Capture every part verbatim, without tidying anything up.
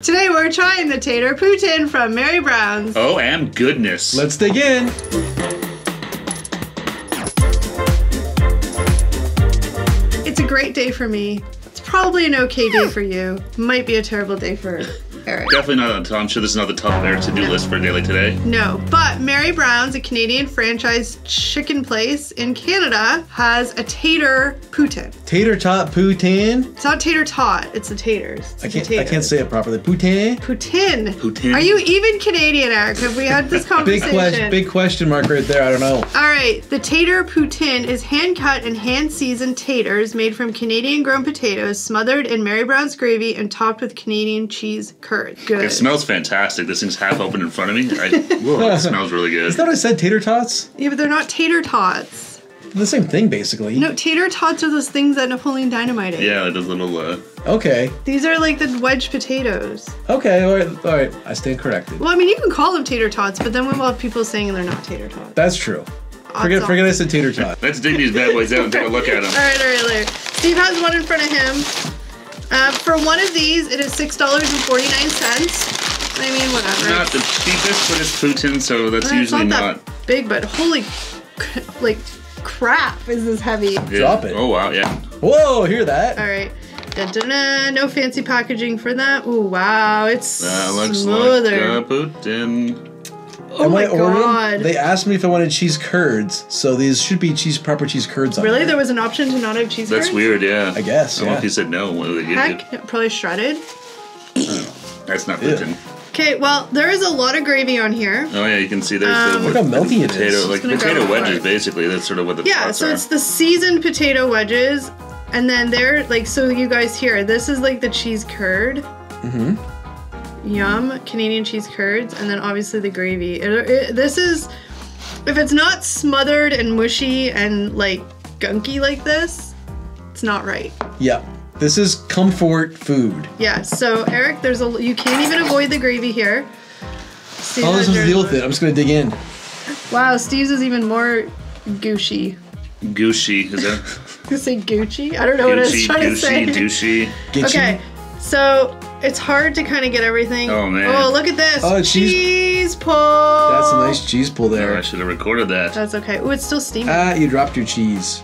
Today we're trying the Tater Poutine from Mary Brown's. Oh, and goodness. Let's dig in. It's a great day for me. It's probably an okay day for you. Might be a terrible day for Eric. Definitely not on top. I'm sure this is not the top of their to-do list for daily today. No, but Mary Brown's, a Canadian franchise chicken place in Canada, has a Tater Poutine. Tater tot poutine? It's not tater tot, it's the taters. It's I, can't, taters. I can't say it properly. Poutine? Poutine. Poutine. Are you even Canadian, Eric? Have we had this conversation? big, que big question mark right there, I don't know. All right, the Tater Poutine is hand-cut and hand-seasoned taters made from Canadian grown potatoes, smothered in Mary Brown's gravy and topped with Canadian cheese curd. Good. It smells fantastic. This thing's half open in front of me. I, whoa, it smells really good. Is that what I said, tater tots? Yeah, but they're not tater tots. The same thing, basically. No, tater tots are those things that Napoleon Dynamite ate. Yeah, like those little, uh... Okay. These are like the wedge potatoes. Okay, all right, all right. I stand corrected. Well, I mean, you can call them tater tots, but then we'll have people saying they're not tater tots. That's true. Odds forget, forget I said tater tot. Let's dig these bad boys out and take a look at them. All right, all right, later. Steve has one in front of him. Uh, for one of these, it is six dollars and forty-nine cents. I mean, whatever. It's not the cheapest, but it's poutine, so that's well, usually not... That not... big, but holy... like... Crap, is this heavy. Yeah. Drop it. Oh, wow, yeah. Whoa, hear that? All right. Dun, dun, dun. No fancy packaging for that. Ooh, wow, it's that looks smoother. Like poutine. Oh, Am my I God. They asked me if I wanted cheese curds, so these should be cheese proper cheese curds on Really? There. there was an option to not have cheese That's curds? That's weird, yeah. I guess, I yeah. If you said no, what would they Heck, give you? Probably shredded. Oh, that's not poutine. Okay, well, there is a lot of gravy on here. Oh, yeah, you can see there's um, the, look how melty it potato, is. Like potato wedges, basically. That's sort of what the Yeah, so are. It's the seasoned potato wedges. And then they're, like, so you guys here, this is, like, the cheese curd. Mm-hmm. Yum. Canadian cheese curds. And then, obviously, the gravy. It, it, this is, if it's not smothered and mushy and, like, gunky like this, it's not right. Yeah. This is comfort food. Yeah, so Eric, there's a you can't even avoid the gravy here. Steve All this is deal with it. I'm just gonna dig in. Wow, Steve's is even more Gucci. Gucci, is that? You say Gucci? I don't know Gucci, what I was trying Gucci, to say. Gucci, Gucci. Okay, so it's hard to kind of get everything. Oh man! Oh, look at this. Oh, cheese, cheese pull. That's a nice cheese pull there. Oh, I should have recorded that. That's okay. Oh, it's still steaming. Ah, you dropped your cheese.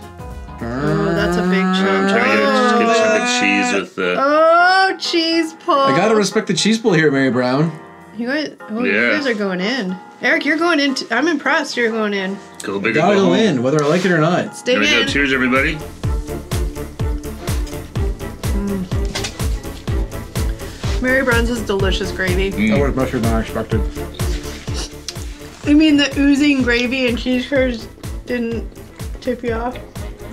Oh, that's a big chunk. I'm trying to get, just get a chunk of cheese with the... Oh, cheese pull. I gotta respect the cheese pull here, Mary Brown. You guys, oh, yeah. you guys are going in. Eric, you're going in. T I'm impressed you're going in. Go big or go in, whether I like it or not. Stay in. There we in. go. Cheers, everybody. Mm. Mary Brown's is delicious gravy. Mm. That was better than I expected. I mean, the oozing gravy and cheese curds didn't tip you off?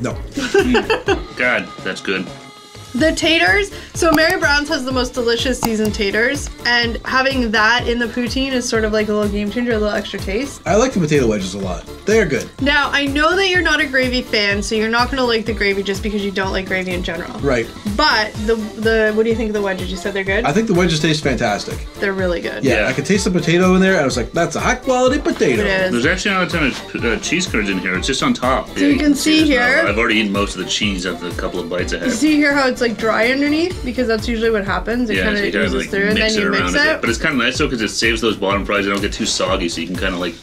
No. God, that's good. The taters. So Mary Brown's has the most delicious seasoned taters, and having that in the poutine is sort of like a little game changer, a little extra taste. I like the potato wedges a lot. They're good. Now, I know that you're not a gravy fan, so you're not going to like the gravy just because you don't like gravy in general. Right. But the, the what do you think of the wedges? You said they're good? I think the wedges taste fantastic. They're really good. Yeah, yeah. I could taste the potato in there, and I was like, that's a high-quality potato. It is. There's actually not a ton of uh, cheese curds in here. It's just on top. So yeah, you, you can see, see here. Not, I've already eaten most of the cheese after a couple of bites ahead. You see here how it's like dry underneath, because that's usually what happens. It yeah, kind of so oozes like through and then you mix it. it. But it's kind of nice though, because it saves those bottom fries. They don't get too soggy, so you can kind of like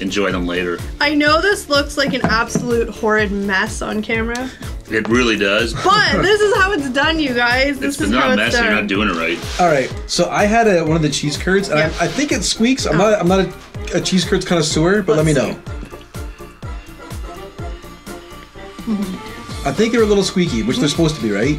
enjoy them later. I know this looks like an absolute horrid mess on camera. It really does. But this is how it's done, you guys. This it's is not how messy, it's done. You're not doing it right. All right. So I had a, one of the cheese curds, and yep. I, I think it squeaks. I'm oh. not. I'm not a, a cheese curds connoisseur, but Let's let me see. know. Mm-hmm. I think they're a little squeaky, which mm-hmm. they're supposed to be, right?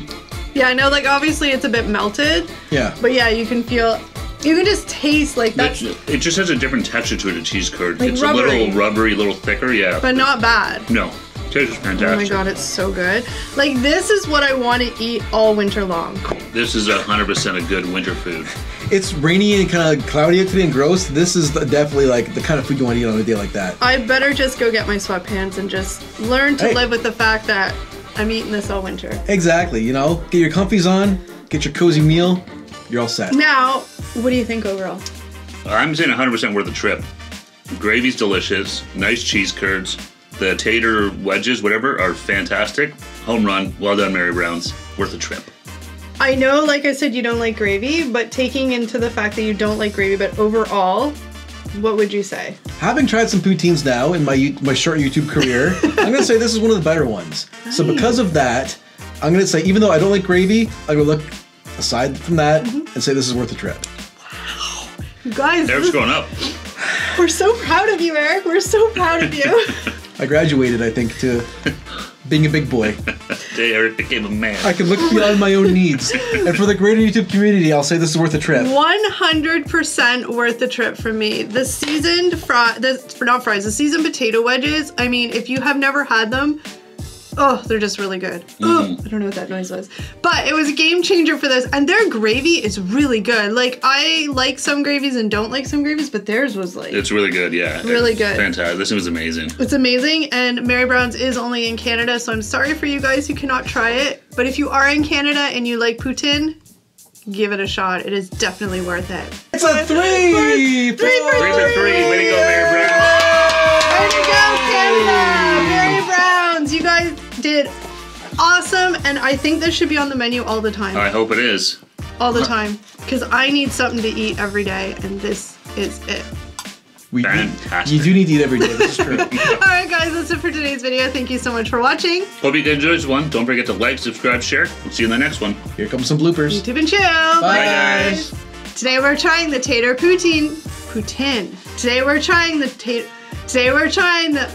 Yeah, I know, like, obviously it's a bit melted. Yeah. But yeah, you can feel, you can just taste, like, that's... It, it just has a different texture to it, a cheese curd. Like it's rubbery. a little rubbery, a little thicker, yeah. But not bad. No. It tastes fantastic. Oh my God, it's so good. Like, this is what I want to eat all winter long. This is one hundred percent a good winter food. It's rainy and kind of cloudy today and gross. This is definitely, like, the kind of food you want to eat on a day like that. I better just go get my sweatpants and just learn to hey. live with the fact that I'm eating this all winter. Exactly, you know, get your comfies on, get your cozy meal, you're all set. Now, what do you think overall? I'm saying one hundred percent worth the trip. Gravy's delicious, nice cheese curds, the tater wedges, whatever, are fantastic. Home run, well done Mary Brown's, worth the trip. I know, like I said, you don't like gravy, but taking into the fact that you don't like gravy, but overall, what would you say? Having tried some poutines now in my my short YouTube career, I'm gonna say this is one of the better ones. Nice. So because of that, I'm gonna say, even though I don't like gravy, I'm gonna look aside from that mm-hmm. and say this is worth a trip. Wow, you guys, Eric's going up. We're so proud of you, Eric. We're so proud of you. I graduated, I think, to being a big boy. Eric became a man. I can look beyond my own needs. And for the greater YouTube community, I'll say this is worth a trip. one hundred percent worth a trip for me. The seasoned fries, the, not fries, the seasoned potato wedges, I mean, if you have never had them, oh, they're just really good. Mm-hmm. Oh, I don't know what that noise was. But it was a game changer for this. And their gravy is really good. Like, I like some gravies and don't like some gravies, but theirs was like... It's really good, yeah. Really it's good. Fantastic. This was amazing. It's amazing. And Mary Brown's is only in Canada, so I'm sorry for you guys who cannot try it. But if you are in Canada and you like poutine, give it a shot. It is definitely worth it. It's a three! Three for three! Three for three! Way to go, Mary Brown! Way to go, Canada! Mary Brown's! You guys... did awesome, and I think this should be on the menu all the time. I hope it is. All the time, because I need something to eat every day, and this is it. We Fantastic. Need, you do need to eat every day, this is true. All right, guys, that's it for today's video. Thank you so much for watching. Hope you did enjoy this one. Don't forget to like, subscribe, share. We'll see you in the next one. Here comes some bloopers. YouTube and chill. Bye, Bye guys. Today we're trying the tater poutine. Poutine. Today we're trying the tater. Today we're trying the.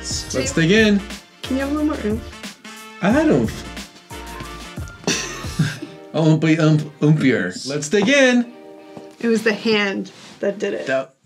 Today Let's dig in. Can you have a little more oomph? I don't. Oompy, oomp, oompier. Let's dig in. It was the hand that did it. That